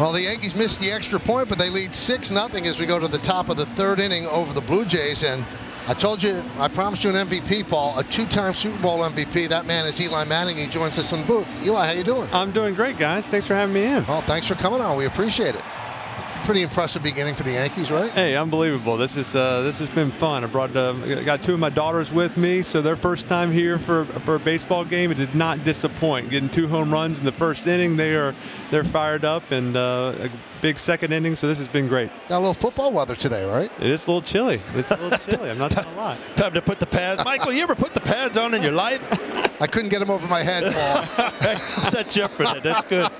Well, the Yankees missed the extra point, but they lead 6-0 as we go to the top of the third inning over the Blue Jays. And I told you, I promised you an MVP, Paul, a two-time Super Bowl MVP. That man is Eli Manning. He joins us in the booth. Eli, how you doing? I'm doing great, guys. Thanks for having me in. Well, thanks for coming on. We appreciate it. Pretty impressive beginning for the Yankees, right? Hey, unbelievable. This has been fun. I brought got two of my daughters with me, so their first time here for a baseball game. It did not disappoint. Getting two home runs in the first inning, they're fired up, and a big second inning. So this has been great. Got a little football weather today, right? It is a little chilly. It's a little chilly. I'm not gonna lie. Time to put the pads. Michael, you ever put the pads on in your life? I couldn't get them over my head, Paul. Set you up for that. That's good.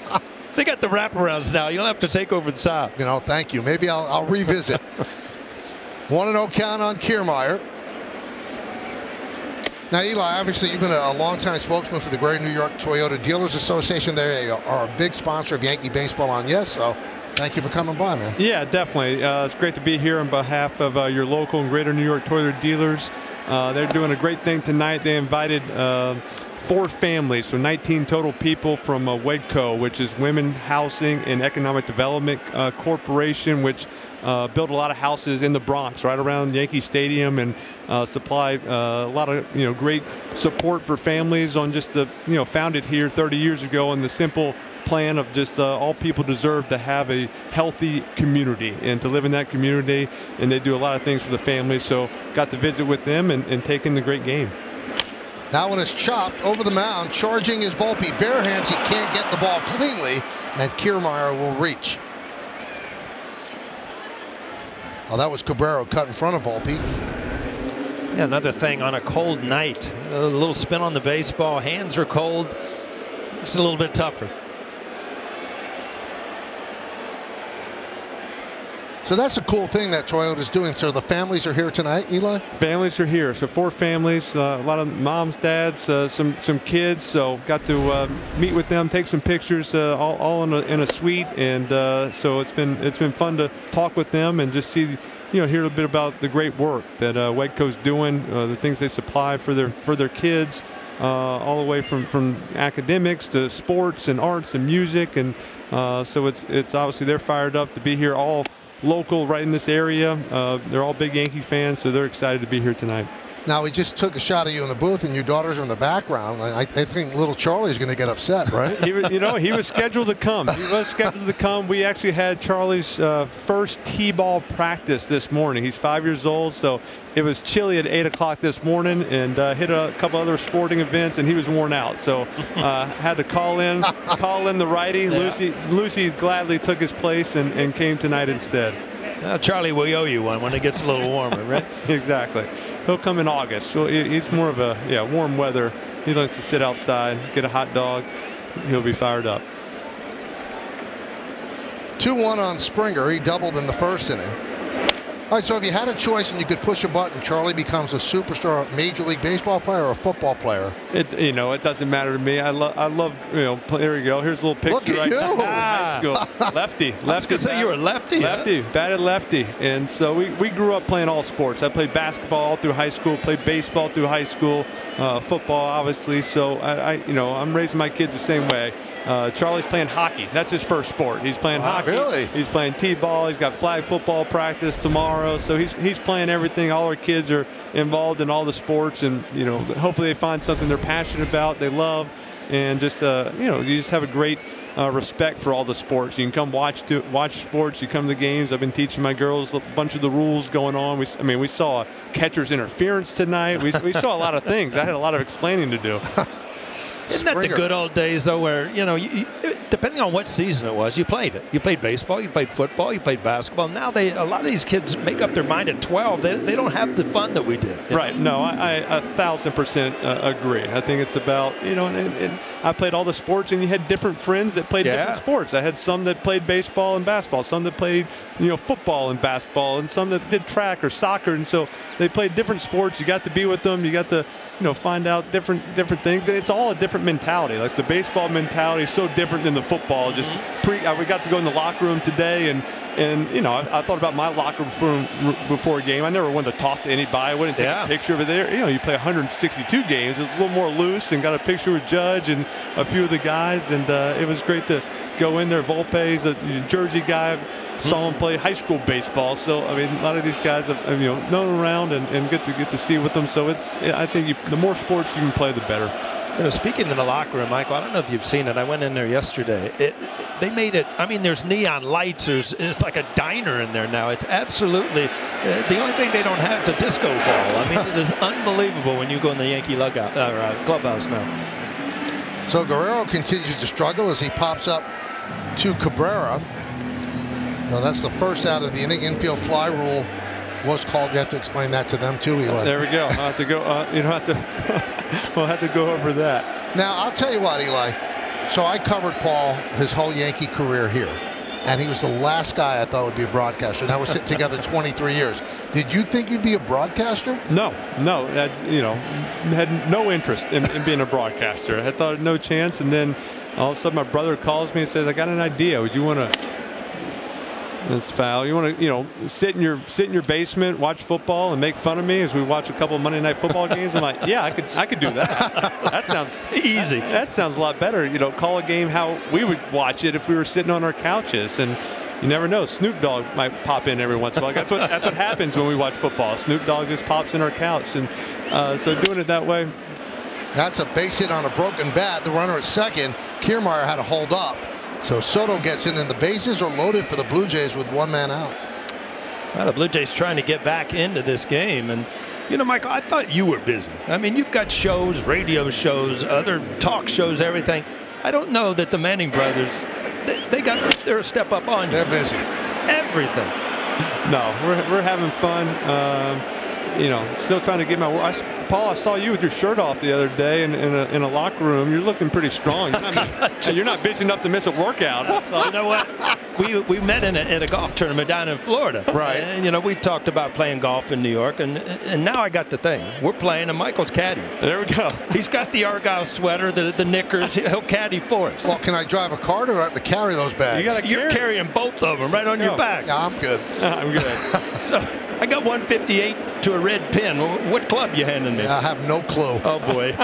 They got the wraparounds now. You don't have to take over the top. You know, thank you. Maybe I'll revisit. 1-0 count on Kiermaier. Now, Eli, obviously, you've been a longtime spokesman for the Greater New York Toyota Dealers Association. They are a big sponsor of Yankee baseball on YES, so thank you for coming by, man. Yeah, definitely. It's great to be here on behalf of your local and Greater New York Toyota Dealers. They're doing a great thing tonight. They invited four families, so 19 total people from WEDCO, which is Women Housing and Economic Development Corporation, which built a lot of houses in the Bronx, right around Yankee Stadium, and supply a lot of great support for families on just the founded here 30 years ago on the simple plan of just all people deserve to have a healthy community and to live in that community, and they do a lot of things for the families. So got to visit with them and take in the great game. That one is chopped over the mound. Charging is Volpe. Bare hands. He can't get the ball cleanly, and Kiermaier will reach. Well, that was Cabrera cut in front of Volpe. Yeah, another thing on a cold night. A little spin on the baseball. Hands are cold. It's a little bit tougher. So that's a cool thing that Toyota's doing. So the families are here tonight, Eli? Families are here. So four families, a lot of moms, dads, some kids. So got to meet with them, take some pictures, all in a suite. And so it's been fun to talk with them and just see, hear a bit about the great work that WEDCO's doing, the things they supply for their kids, all the way from academics to sports and arts and music. And so it's obviously they're fired up to be here, all local, right in this area. They're all big Yankee fans, so they're excited to be here tonight. Now, we just took a shot of you in the booth, and your daughters are in the background. I think little Charlie's going to get upset, right? He was scheduled to come. He was scheduled to come. We actually had Charlie's first T-ball practice this morning. He's 5 years old, so it was chilly at 8 o'clock this morning, and hit a couple other sporting events, and he was worn out. So had to call in the righty. Yeah. Lucy gladly took his place and came tonight instead. Charlie will owe you one when it gets a little warmer, right? Exactly. He'll come in August. Well, he's more of a warm weather. He likes to sit outside, get a hot dog. He'll be fired up. 2-1 on Springer. He doubled in the first inning. All right, so if you had a choice and you could push a button, Charlie becomes a superstar Major League Baseball player or a football player? It doesn't matter to me. I love there you go. Here's a little picture. Look at you. High school. Lefty. I was gonna say you were a lefty. Lefty, huh? Batted lefty. And so we grew up playing all sports. I played basketball all through high school, played baseball through high school, football obviously. So I'm raising my kids the same way. Charlie's playing hockey. That's his first sport. He's playing hockey. Really? He's playing T-ball. He's got flag football practice tomorrow. So he's playing everything. All our kids are involved in all the sports, and hopefully they find something they're passionate about, they love, and just you just have a great respect for all the sports. You can come watch sports. You come to the games. I've been teaching my girls a bunch of the rules going on. We saw catcher's interference tonight. We saw a lot of things. I had a lot of explaining to do. Isn't that the good old days, though, where, depending on what season it was, you played it. You played baseball, you played football, you played basketball. Now a lot of these kids make up their mind at 12. They don't have the fun that we did. Right. No, I 1,000% agree. I think it's about, and I played all the sports, and you had different friends that played different sports. I had some that played baseball and basketball, some that played, football and basketball, and some that did track or soccer. And so they played different sports. You got to be with them. You got to, find out different things. And it's all a different mentality. Like the baseball mentality is so different than the football. Just we got to go in the locker room today, and I thought about my locker room before a game. I never wanted to talk to anybody. I wouldn't take a picture over there. You play 162 games. It's a little more loose, and got a picture with Judge and a few of the guys, and it was great to go in there. Volpe's a Jersey guy. Saw him play high school baseball. So I mean, a lot of these guys have, you know, known around and get to see with them. So it's, I think the more sports you can play, the better. You know, speaking in the locker room, Michael, I don't know if you've seen it. I went in there yesterday. They made it. I mean, there's neon lights. It's like a diner in there now. It's absolutely the only thing they don't have is a disco ball. I mean, it is unbelievable when you go in the Yankee clubhouse now. So Guerrero continues to struggle as he pops up to Cabrera. Now, that's the first out of the inning. Infield fly rule was called. You have to explain that to them too, Eli. There we go. I'll have to go. You don't have to. We'll have to go over that. Now, I'll tell you what, Eli. So I covered Paul his whole Yankee career here, and he was the last guy I thought would be a broadcaster. Now we're sitting together 23 years. Did you think you'd be a broadcaster? No. That's, you know, had no interest in being a broadcaster. I thought no chance, and then all of a sudden my brother calls me and says, "I got an idea. Would you want to?" That's foul. You want to, you know, sit in your basement, watch football, and make fun of me as we watch a couple of Monday Night Football games. I'm like, yeah, I could do that. That sounds easy. That sounds a lot better. You know, call a game how we would watch it if we were sitting on our couches, and you never know. Snoop Dogg might pop in every once in a while. That's what happens when we watch football. Snoop Dogg just pops in our couch, and so doing it that way. That's a base hit on a broken bat. The runner at second. Kiermaier had to hold up. So Soto gets in, and the bases are loaded for the Blue Jays with one man out. Well, the Blue Jays trying to get back into this game. And, you know, Michael, I thought you were busy. I mean, you've got shows, radio shows, other talk shows, everything. I don't know that the Manning brothers, they're a step up on you. They're busy. Everything. No, we're having fun. You know, still trying to get my work. Paul, I saw you with your shirt off the other day in a locker room. You're looking pretty strong. You're not busy enough to miss a workout. So, you know what? We met at a golf tournament down in Florida. Right. And, you know, we talked about playing golf in New York, and now I got the thing. We're playing, and Michael's caddy. There we go. He's got the Argyle sweater, the knickers. He'll caddy for us. Well, can I drive a cart, or do I have to carry those bags? You're carrying both of them right on your back. No, I'm good. I'm good. So I got 158 to a red pin. What club you handing me? I have no clue. Oh boy.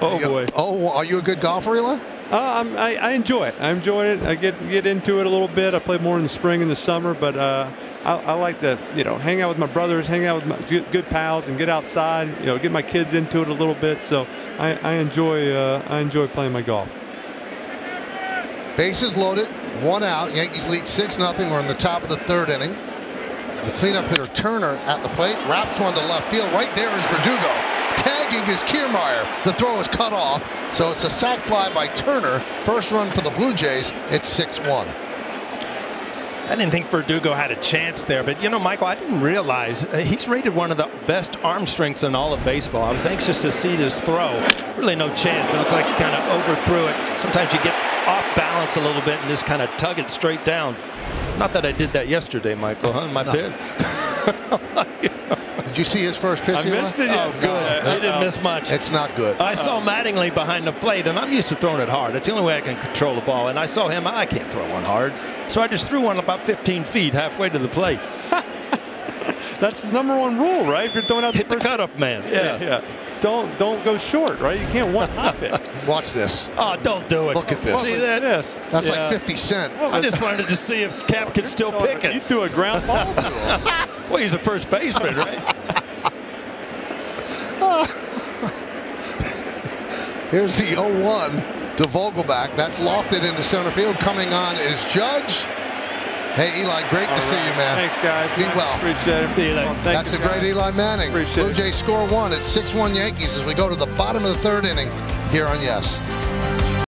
Oh boy. Oh, are you a good golfer, Eli? I enjoy it. I get into it a little bit. I play more in the spring and the summer, but I like to, you know, hang out with my brothers, hang out with my good pals, and get outside. You know, get my kids into it a little bit. So I enjoy playing my golf. Bases loaded, one out. Yankees lead 6-0. We're in the top of the third inning. The cleanup hitter Turner at the plate, wraps one to left field. Right there is Verdugo. Tagging is Kiermaier. The throw is cut off, so it's a sac fly by Turner. First run for the Blue Jays. It's 6-1. I didn't think Verdugo had a chance there, but you know, Michael, I didn't realize he's rated one of the best arm strengths in all of baseball. I was anxious to see this throw. Really no chance, but it looked like he kind of overthrew it. Sometimes you get off balance a little bit and just kind of tug it straight down. Not that I did that yesterday, Michael. Huh? My bad. Did you see his first pitch? I missed it. Yes. Oh, good. No, he didn't miss much. It's not good. I saw Mattingly behind the plate, and I'm used to throwing it hard. It's the only way I can control the ball. And I saw him. I can't throw one hard, so I just threw one about 15 feet halfway to the plate. That's the #1 rule, right? If you're throwing out, hit the cutoff man. Yeah. Don't go short, right? You can't one hop it. Watch this. Oh, don't do it. Look at this. See that? Yes. That's like 50 Cent. I just wanted to see if Cap could still pick it. You threw a ground ball to him. Well, he's a first baseman, right? Here's the 0-1 to Vogelback. That's lofted into center field. Coming on is Judge. Hey, Eli, great to see you, man. Thanks, guys. Be well. Appreciate it. See you later. That's a great Eli Manning. Blue Jays score one. It's 6-1 Yankees as we go to the bottom of the third inning here on Yes.